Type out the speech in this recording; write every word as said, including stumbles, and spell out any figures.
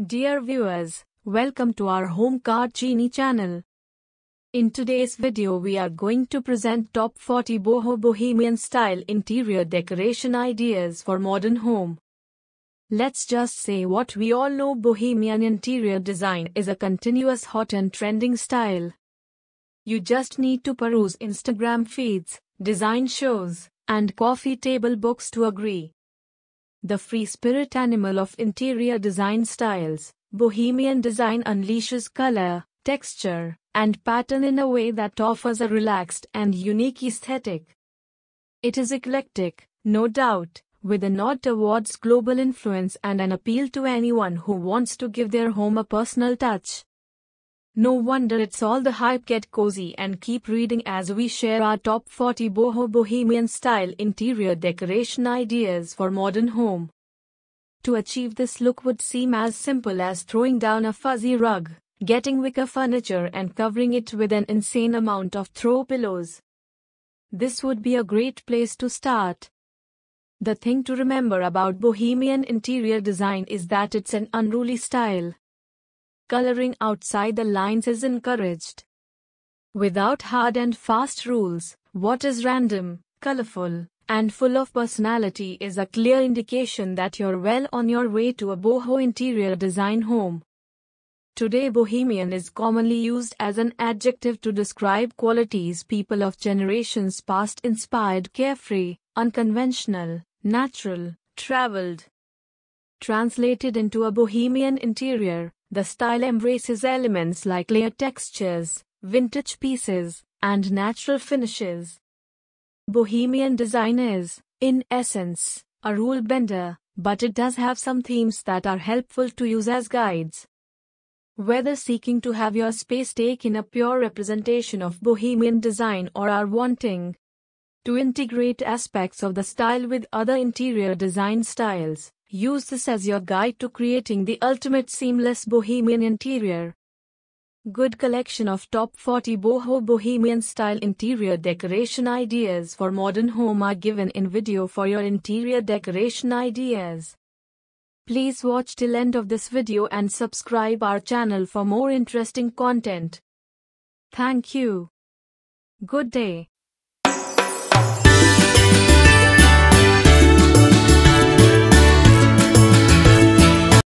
Dear viewers, welcome to our Home Cart Genie channel. In today's video we are going to present top forty boho bohemian style interior decoration ideas for modern home. Let's just say what we all know, bohemian interior design is a continuous hot and trending style. You just need to peruse Instagram feeds, design shows, and coffee table books to agree. The free spirit animal of interior design styles, bohemian design unleashes color, texture, and pattern in a way that offers a relaxed and unique aesthetic. It is eclectic, no doubt, with a nod towards global influence and an appeal to anyone who wants to give their home a personal touch. No wonder it's all the hype. Get cozy and keep reading as we share our top forty boho bohemian style interior decoration ideas for modern home. To achieve this look would seem as simple as throwing down a fuzzy rug, getting wicker furniture and covering it with an insane amount of throw pillows. This would be a great place to start. The thing to remember about bohemian interior design is that it's an unruly style. Coloring outside the lines is encouraged. Without hard and fast rules, what is random, colorful, and full of personality is a clear indication that you're well on your way to a boho interior design home. Today, bohemian is commonly used as an adjective to describe qualities people of generations past inspired: carefree, unconventional, natural, traveled. Translated into a bohemian interior, the style embraces elements like layered textures, vintage pieces, and natural finishes. Bohemian design is, in essence, a rule bender, but it does have some themes that are helpful to use as guides. Whether seeking to have your space take in a pure representation of bohemian design or are wanting to integrate aspects of the style with other interior design styles, use this as your guide to creating the ultimate seamless bohemian interior. Good collection of top forty boho bohemian style interior decoration ideas for modern home are given in video for your interior decoration ideas. Please watch till end of this video and subscribe our channel for more interesting content. Thank you. Good day.